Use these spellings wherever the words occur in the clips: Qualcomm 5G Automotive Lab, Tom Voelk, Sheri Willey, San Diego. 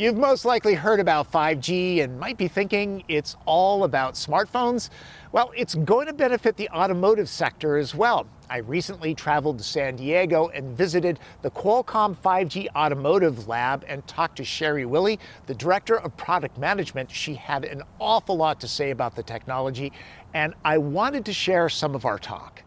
You've most likely heard about 5G and might be thinking it's all about smartphones. Well, it's going to benefit the automotive sector as well. I recently traveled to San Diego and visited the Qualcomm 5G Automotive Lab and talked to Sheri Willey, the Director of Product Management. She had an awful lot to say about the technology, and I wanted to share some of our talk.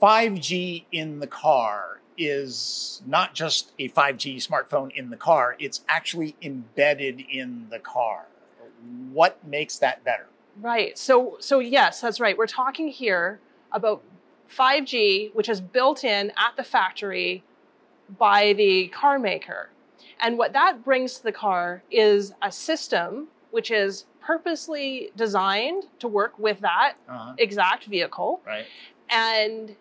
5G in the car is not just a 5G smartphone in the car, it's actually embedded in the car. What makes that better? Right, so yes, that's right. We're talking here about 5G, which is built in at the factory by the car maker. And what that brings to the car is a system which is purposely designed to work with that exact vehicle. Right. And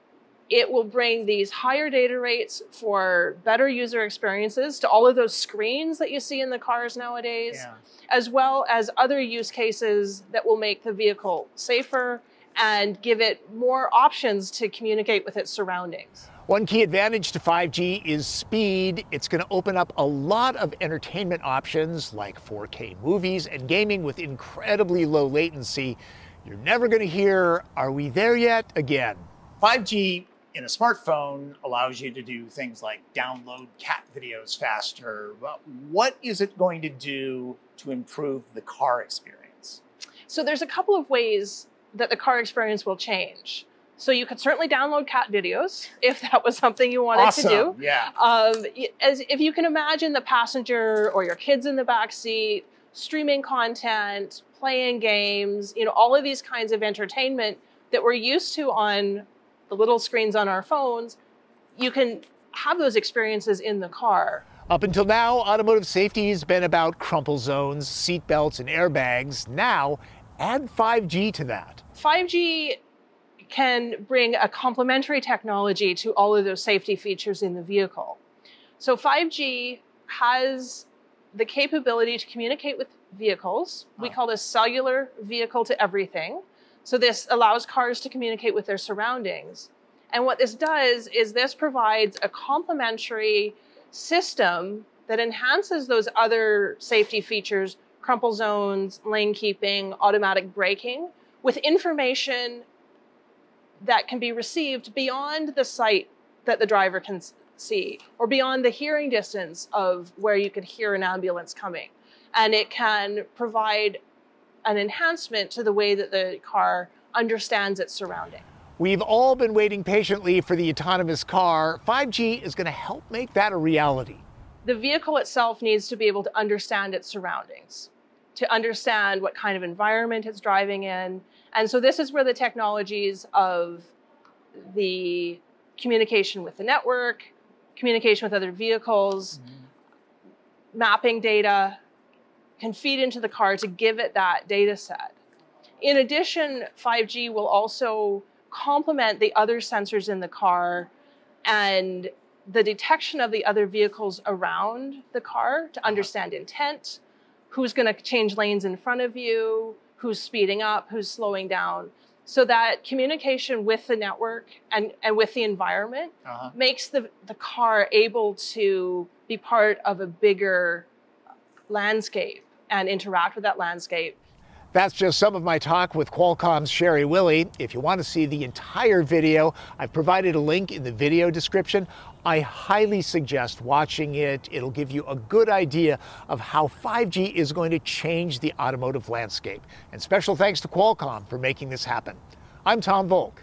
it will bring these higher data rates for better user experiences to all of those screens that you see in the cars nowadays, as well as other use cases that will make the vehicle safer and give it more options to communicate with its surroundings. One key advantage to 5G is speed. It's going to open up a lot of entertainment options like 4K movies and gaming with incredibly low latency. You're never going to hear, "Are we there yet?" again. 5G in a smartphone allows you to do things like download cat videos faster. What is it going to do to improve the car experience? So there's a couple of ways that the car experience will change. So you could certainly download cat videos if that was something you wanted to do. Yeah. If you can imagine the passenger or your kids in the back seat, streaming content, playing games, you know, all of these kinds of entertainment that we're used to on the little screens on our phones, you can have those experiences in the car. Up until now, automotive safety has been about crumple zones, seat belts, and airbags. Now, add 5G to that. 5G can bring a complementary technology to all of those safety features in the vehicle. So 5G has the capability to communicate with vehicles. We call this cellular vehicle to everything. So this allows cars to communicate with their surroundings. And what this does is this provides a complementary system that enhances those other safety features, crumple zones, lane keeping, automatic braking, with information that can be received beyond the sight that the driver can see, or beyond the hearing distance of where you could hear an ambulance coming. And it can provide an enhancement to the way that the car understands its surroundings. We've all been waiting patiently for the autonomous car. 5G is going to help make that a reality. The vehicle itself needs to be able to understand its surroundings, to understand what kind of environment it's driving in. And so this is where the technologies of the communication with the network, communication with other vehicles, mapping data, can feed into the car to give it that data set. In addition, 5G will also complement the other sensors in the car and the detection of the other vehicles around the car to understand intent, who's going to change lanes in front of you, who's speeding up, who's slowing down. So that communication with the network and with the environment makes the car able to be part of a bigger landscape and interact with that landscape. That's just some of my talk with Qualcomm's Sheri Willey. If you want to see the entire video, I've provided a link in the video description. I highly suggest watching it. It'll give you a good idea of how 5G is going to change the automotive landscape. And special thanks to Qualcomm for making this happen. I'm Tom Voelk.